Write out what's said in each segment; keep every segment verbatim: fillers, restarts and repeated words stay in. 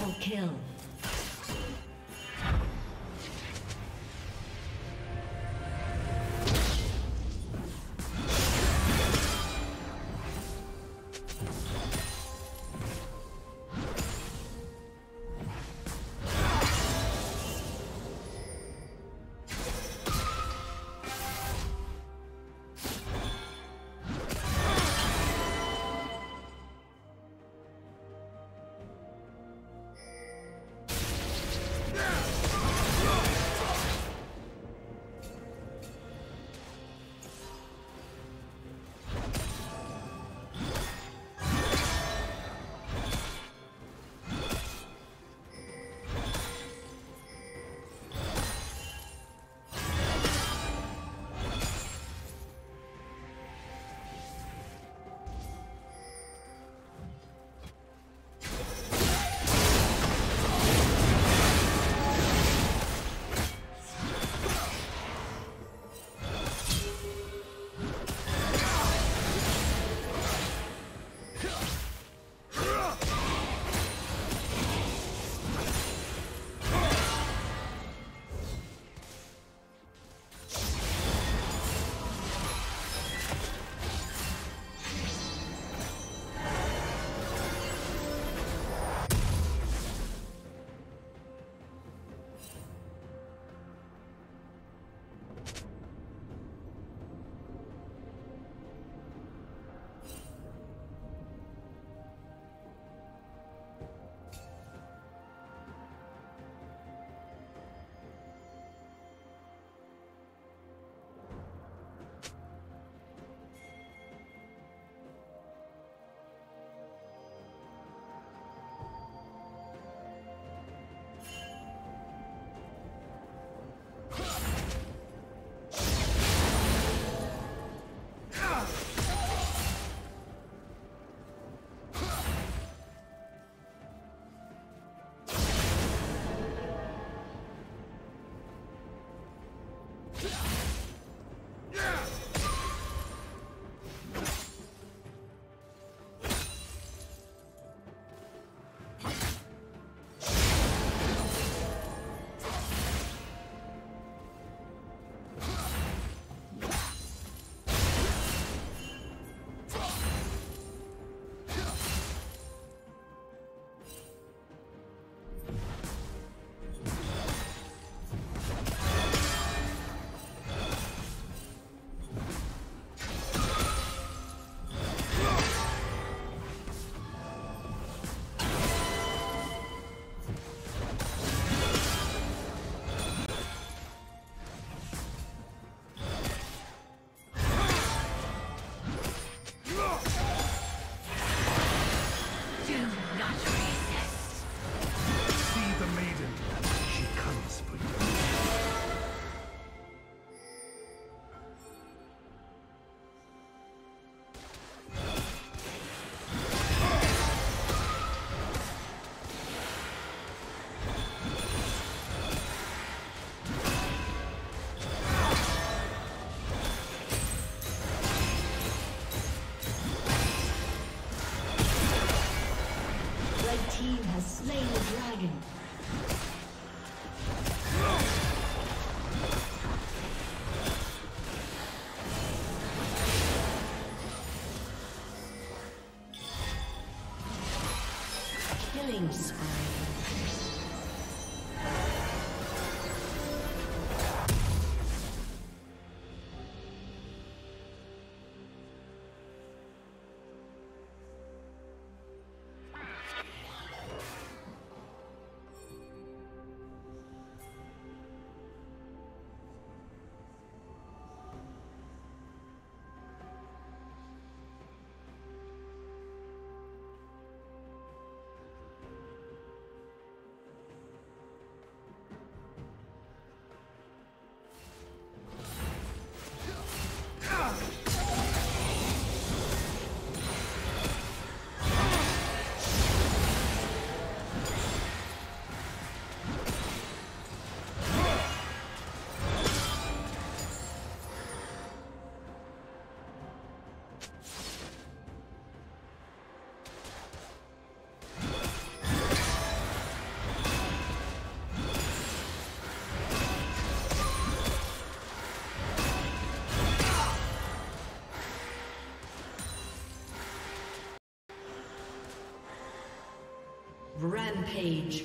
Double kill. Thanks. Rampage.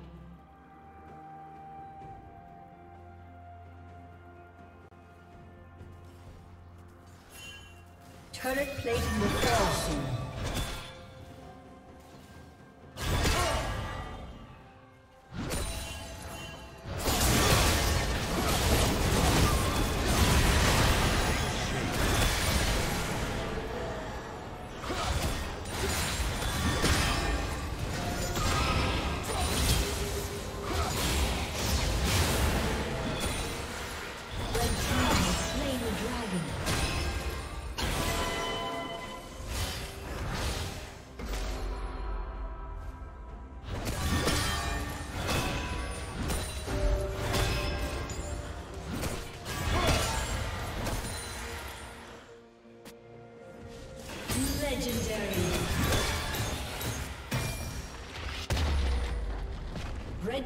Turret plating will fall soon.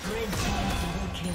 Red team double kill.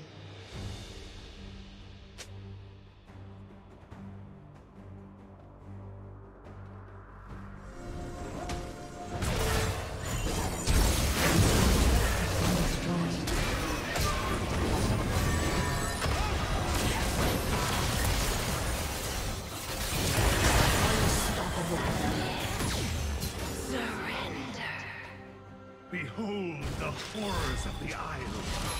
Behold the horrors of the isle.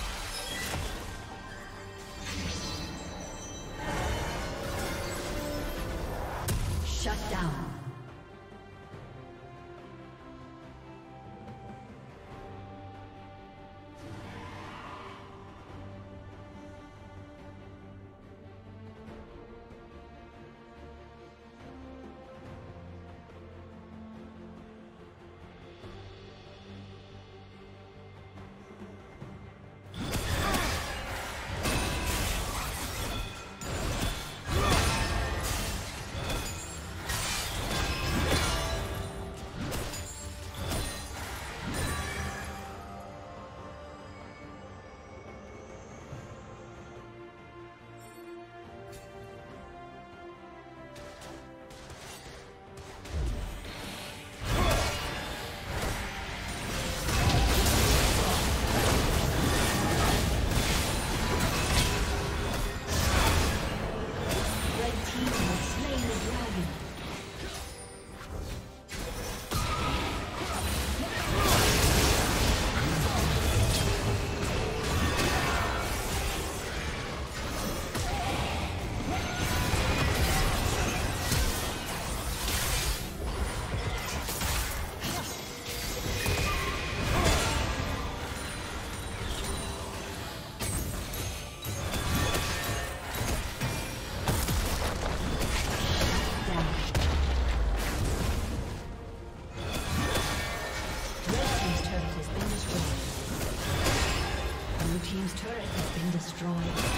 team's turret has been destroyed.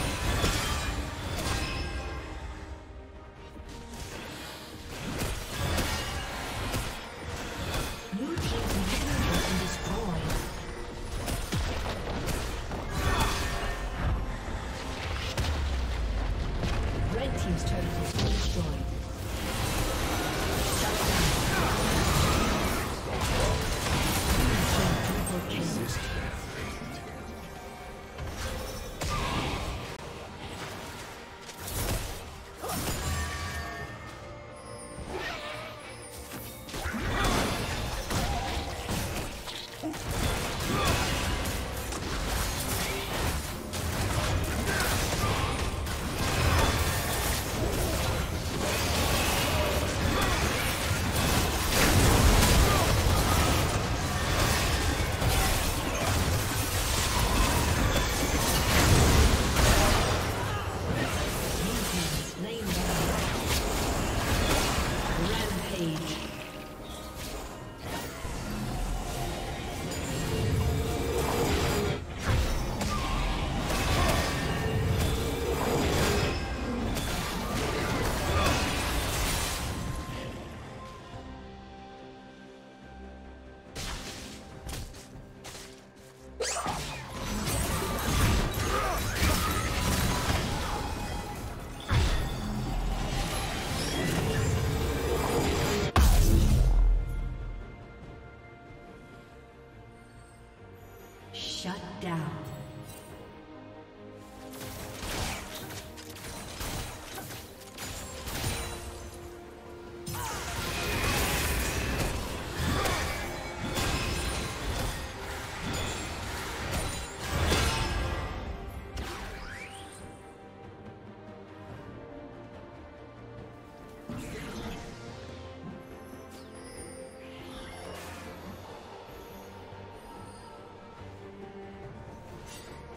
Shut down.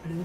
Blue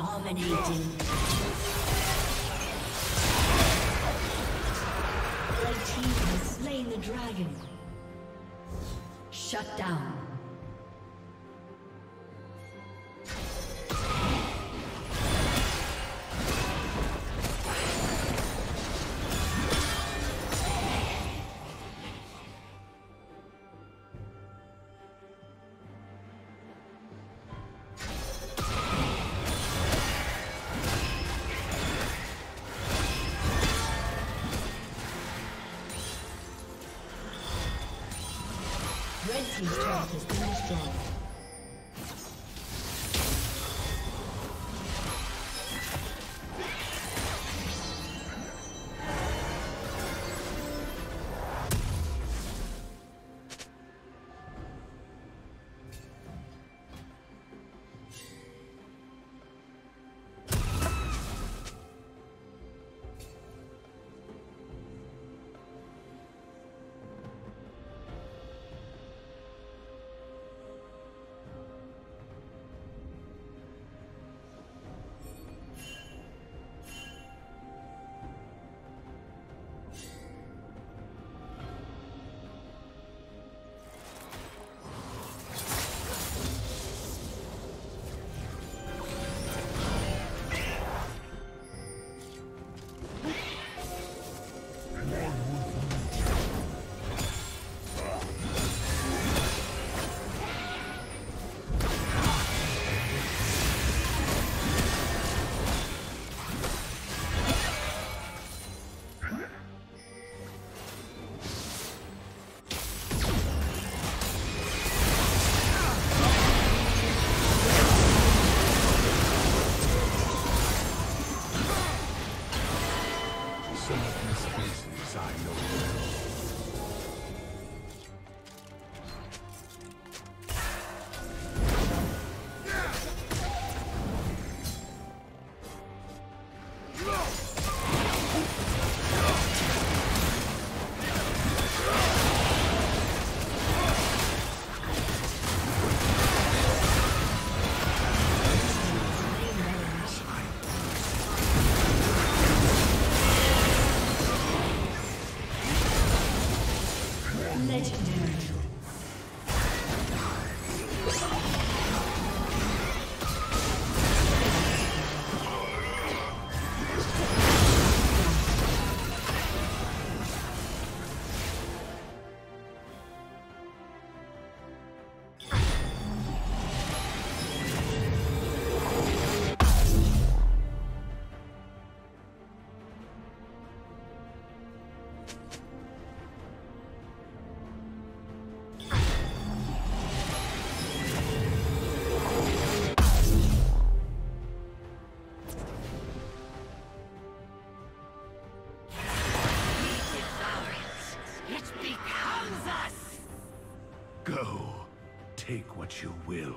Dominating. The team has slain the dragon. Shut down. His turret has been destroyed. Take what you will.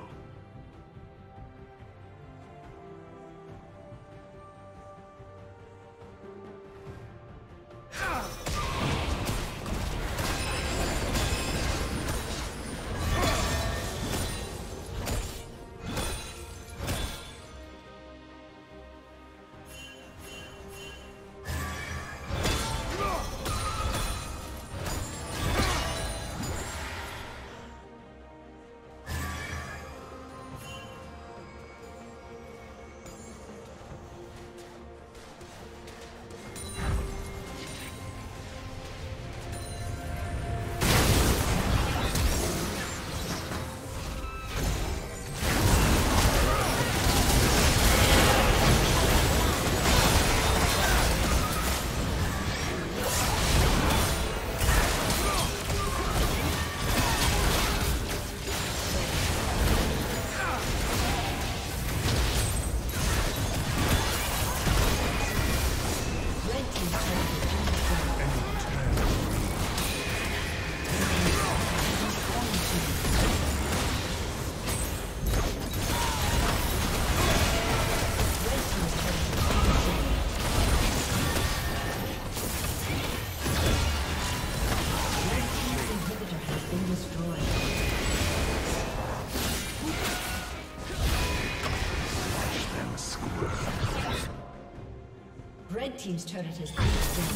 Red team's turret has been destroyed.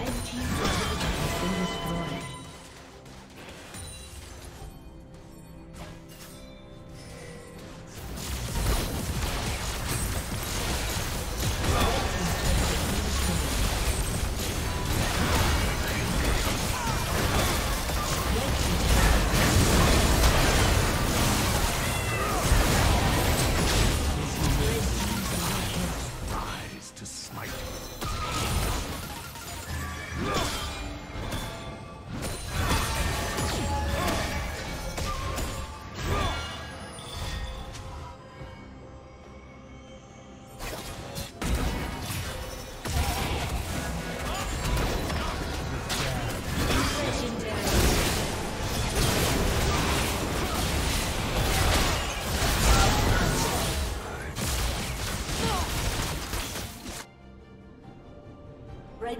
Red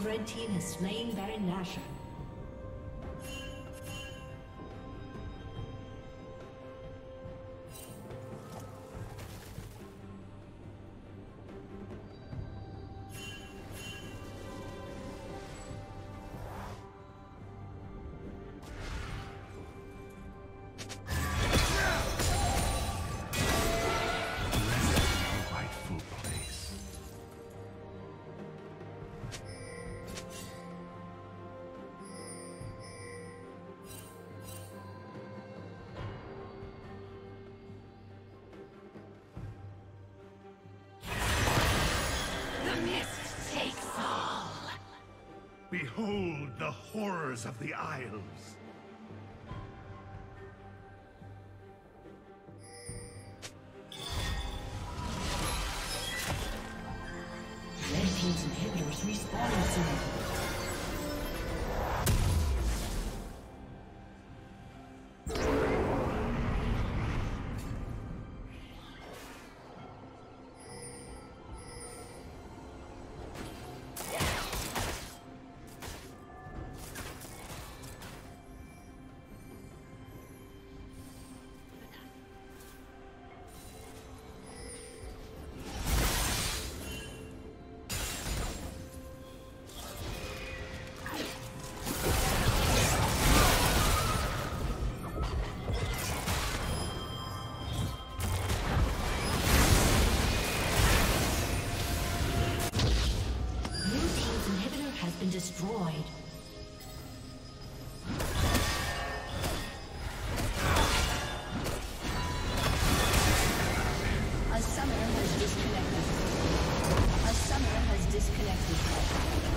Red team has slain Baron Nashor. Behold the horrors of the Isles! Red team's inhibitors respawning soon. been destroyed. A summoner has disconnected. A summoner has disconnected.